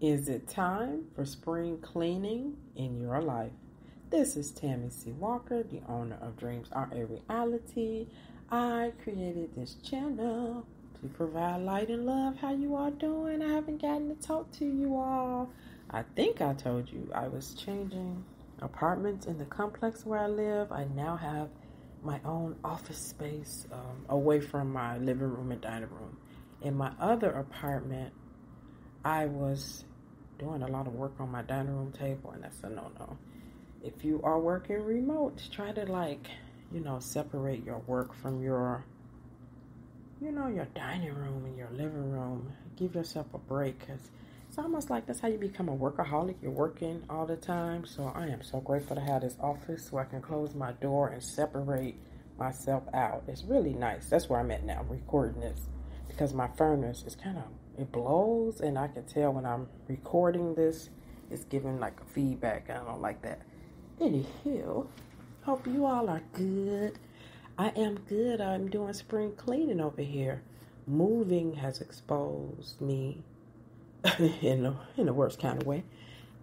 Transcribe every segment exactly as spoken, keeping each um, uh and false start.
Is it time for spring cleaning in your life? This is Tammy C. Walker, the owner of Dreams Are a Reality. I created this channel to provide light and love. How you all doing? I haven't gotten to talk to you all. I think I told you I was changing apartments in the complex where I live. I now have my own office space um, away from my living room and dining room. In my other apartment, I was doing a lot of work on my dining room table, and that's a no-no. If you are working remote, try to, like, you know, separate your work from your, you know, your dining room and your living room. Give yourself a break, because it's almost like that's how you become a workaholic. You're working all the time. So I am so grateful to have this office so I can close my door and separate myself out. It's really nice. That's where I'm at now, recording this, because my furnace is kind of, it blows, and I can tell when I'm recording this, it's giving like a feedback. I don't like that. Anywho, hope you all are good. I am good. I'm doing spring cleaning over here. Moving has exposed me in the, in the worst kind of way.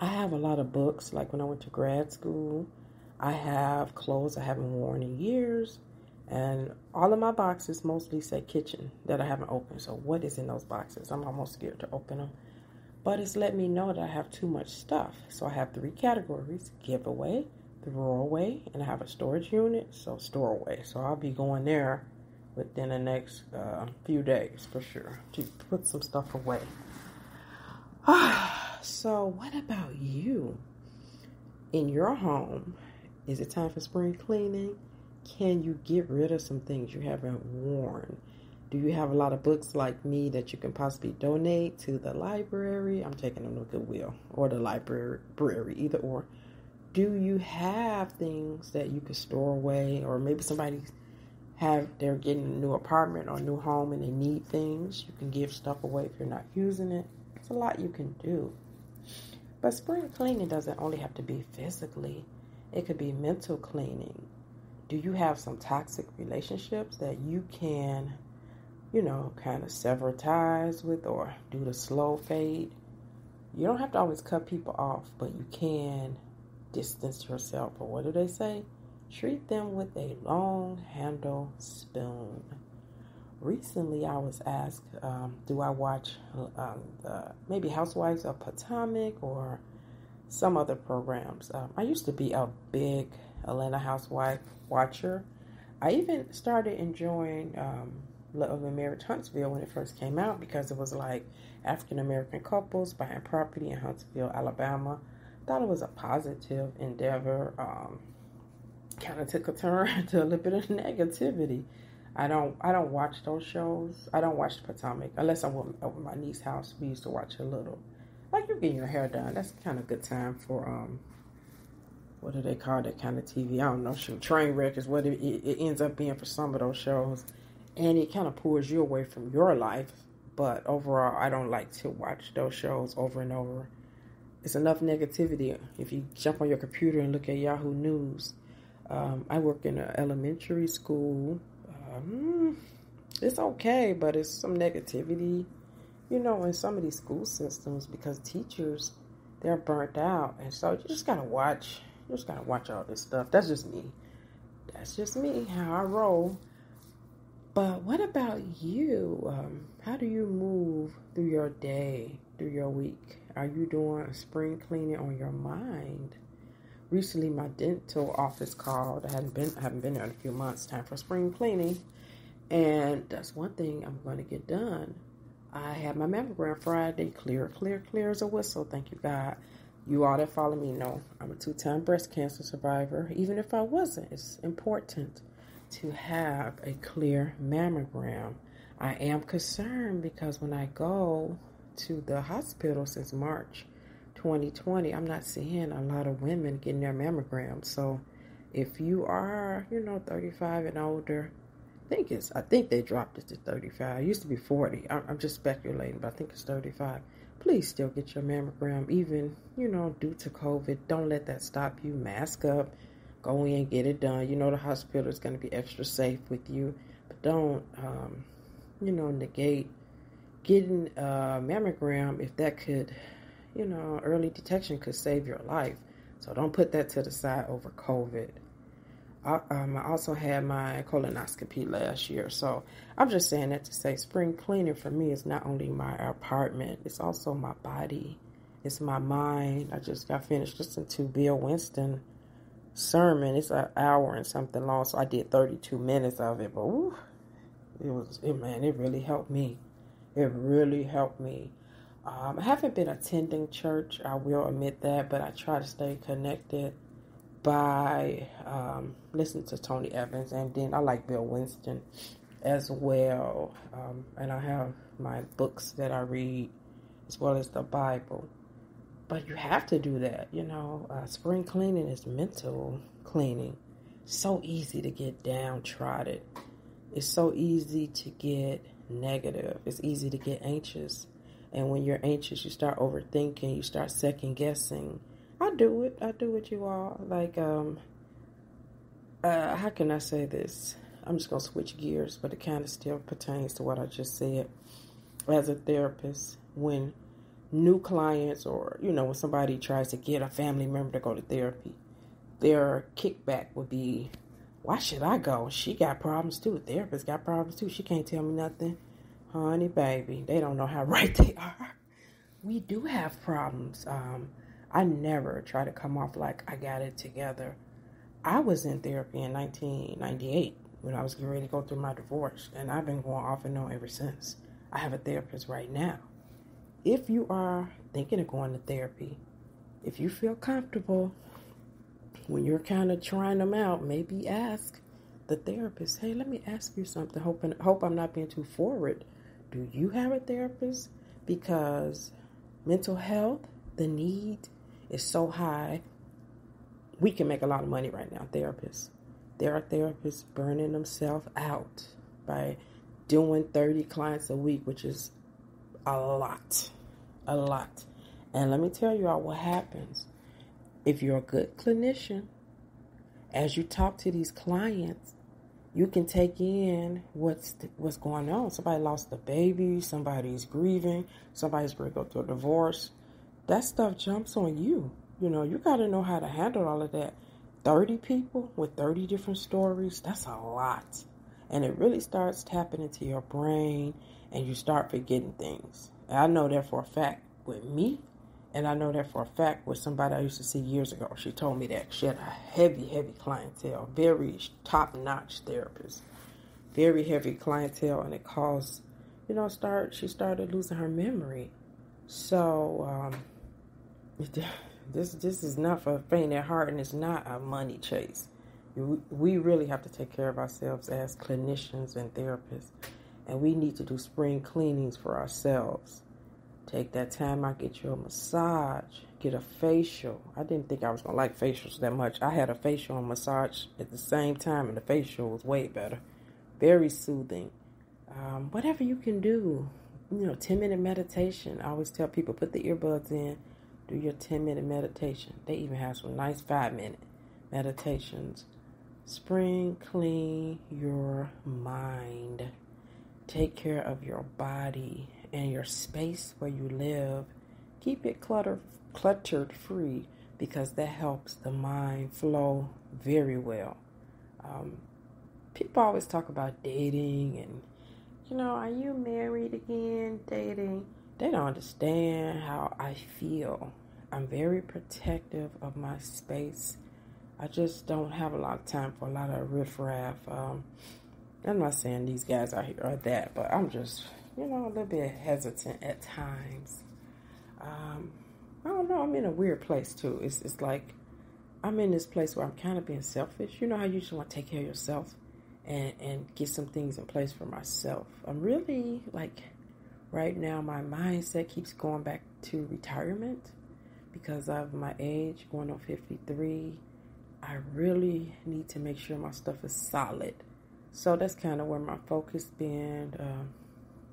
I have a lot of books. Like when I went to grad school, I have clothes I haven't worn in years. And all of my boxes mostly say kitchen that I haven't opened. So what is in those boxes? I'm almost scared to open them. But it's let me know that I have too much stuff. So I have three categories: giveaway, throwaway, and I have a storage unit, so storeaway. So I'll be going there within the next uh, few days for sure to put some stuff away. So what about you? In your home, is it time for spring cleaning? Can you get rid of some things you haven't worn? Do you have a lot of books like me that you can possibly donate to the library? I'm taking them to Goodwill or the library, either or. Do you have things that you could store away? Or maybe somebody have, they're getting a new apartment or a new home and they need things. You can give stuff away if you're not using it. It's a lot you can do. But spring cleaning doesn't only have to be physically. It could be mental cleaning. Do you have some toxic relationships that you can, you know, kind of sever ties with or do the slow fade? You don't have to always cut people off, but you can distance yourself. Or what do they say? Treat them with a long handle spoon. Recently, I was asked, um, do I watch um, the, maybe Housewives of Potomac or some other programs? Um, I used to be a big Atlanta Housewife watcher. I even started enjoying um, Love and Marriage Huntsville when it first came out, because it was like African American couples buying property in Huntsville, Alabama. Thought it was a positive endeavor. Um, kind of took a turn to a little bit of negativity. I don't, I don't watch those shows. I don't watch Potomac unless I'm over my niece's house. We used to watch a little. Like you're getting your hair done. That's kind of good time for um. What do they call that kind of T V? I don't know. Shoot, train wreck is what it, it ends up being for some of those shows. And it kind of pulls you away from your life. But overall, I don't like to watch those shows over and over. It's enough negativity. If you jump on your computer and look at Yahoo News. Um, I work in an elementary school. Um, it's okay, but it's some negativity, you know, in some of these school systems. Because teachers, they're burnt out. And so you just got to watch. You just gotta watch all this stuff. That's just me. That's just me, how I roll. But what about you? Um, how do you move through your day, through your week? Are you doing spring cleaning on your mind? Recently, my dental office called. I hadn't been, I haven't been there in a few months. Time for spring cleaning, and that's one thing I'm going to get done. I had my mammogram Friday. Clear, clear, clear as a whistle. Thank you, God. You all that follow me know I'm a two-time breast cancer survivor. Even if I wasn't, it's important to have a clear mammogram. I am concerned because when I go to the hospital since March twenty twenty, I'm not seeing a lot of women getting their mammograms. So if you are, you know, thirty-five and older, I think it's, I think they dropped it to thirty-five. It used to be forty. I'm just speculating, but I think it's thirty-five. Please still get your mammogram, even, you know, due to COVID. Don't let that stop you. Mask up. Go in, get it done. You know the hospital is going to be extra safe with you. But don't, um, you know, negate getting a mammogram if that could you know, early detection could save your life. So don't put that to the side over COVID. I, um, I also had my colonoscopy last year. So I'm just saying that to say spring cleaning for me is not only my apartment, it's also my body. It's my mind. I just got finished listening to Bill Winston sermon. It's an hour and something long, so I did thirty-two minutes of it. But ooh, it was, it, man, it really helped me. It really helped me. Um, I haven't been attending church. I will admit that, but I try to stay connected by um, listening to Tony Evans, and then I like Bill Winston as well. Um, and I have my books that I read as well as the Bible. But you have to do that, you know. Uh, spring cleaning is mental cleaning. It's so easy to get downtrodden. It's so easy to get negative. It's easy to get anxious. And when you're anxious, you start overthinking. You start second guessing. I do it. I do it, you all. Like, um, uh, how can I say this? I'm just going to switch gears, but it kind of still pertains to what I just said. As a therapist, when new clients, or, you know, when somebody tries to get a family member to go to therapy, their kickback would be, why should I go? She got problems too. Therapist got problems too. She can't tell me nothing. Honey, baby, they don't know how right they are. We do have problems. Um, I never try to come off like I got it together. I was in therapy in nineteen ninety-eight when I was getting ready to go through my divorce, and I've been going off and on ever since. I have a therapist right now. If you are thinking of going to therapy, if you feel comfortable when you're kind of trying them out, maybe ask the therapist, hey, let me ask you something. Hoping, hope I'm not being too forward. Do you have a therapist? Because mental health, the need is so high. We can make a lot of money right now, therapists. There are therapists burning themselves out by doing thirty clients a week, which is a lot, a lot. And let me tell you all what happens. If you're a good clinician, as you talk to these clients, you can take in what's th- what's going on. Somebody lost a baby, somebody's grieving, somebody's going to go through a divorce. That stuff jumps on you. You know, you got to know how to handle all of that. thirty people with thirty different stories, that's a lot. And it really starts tapping into your brain, and you start forgetting things. And I know that for a fact with me, and I know that for a fact with somebody I used to see years ago. She told me that she had a heavy, heavy clientele, very top-notch therapist, very heavy clientele, and it caused, you know, start. She started losing her memory. So um, this this is not for faint at heart, and it's not a money chase. We really have to take care of ourselves as clinicians and therapists, and we need to do spring cleanings for ourselves. Take that time out, get you a massage, get a facial. I didn't think I was going to like facials that much. I had a facial and massage at the same time, and the facial was way better. Very soothing. Um, whatever you can do. You know, ten-minute meditation. I always tell people, put the earbuds in, do your ten-minute meditation. They even have some nice five-minute meditations. Spring clean your mind. Take care of your body and your space where you live. Keep it clutter, cluttered free, because that helps the mind flow very well. Um, people always talk about dating and, you know, are you married again? Dating. They don't understand how I feel. I'm very protective of my space. I just don't have a lot of time for a lot of riffraff. Um, I'm not saying these guys out here are that, but I'm just, you know, a little bit hesitant at times. Um, I don't know. I'm in a weird place, too. It's it's like I'm in this place where I'm kind of being selfish. You know how you just want to take care of yourself and, and get some things in place for myself. I'm really, like, right now my mindset keeps going back to retirement because of my age, going on fifty-three. I really need to make sure my stuff is solid. So that's kind of where my focus been, um,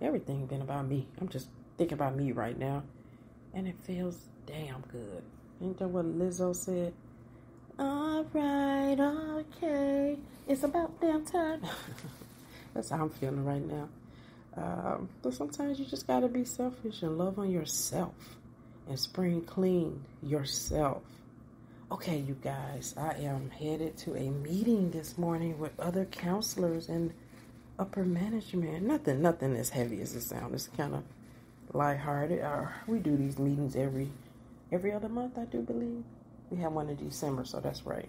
everything been about me. I'm just thinking about me right now. And it feels damn good. Ain't that what Lizzo said? All right, okay. It's about damn time. That's how I'm feeling right now. Um, but sometimes you just got to be selfish and love on yourself. and spring clean yourself. Okay, you guys, I am headed to a meeting this morning with other counselors and upper management. Nothing, nothing as heavy as it sounds. It's kind of lighthearted. Uh, we do these meetings every every other month, I do believe. We have one in December, so that's right.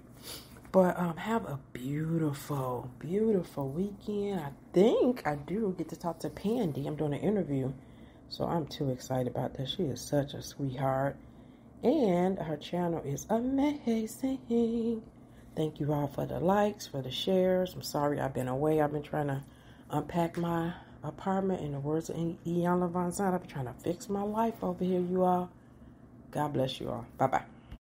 But um, have a beautiful, beautiful weekend. I think I do get to talk to Pandy. I'm doing an interview, so I'm too excited about that. She is such a sweetheart, and her channel is amazing. Thank you all for the likes, for the shares. I'm sorry I've been away. I've been trying to unpack my apartment. In the words of Ian LaVonzan, I've been trying to fix my life over here, you all. God bless you all. Bye-bye.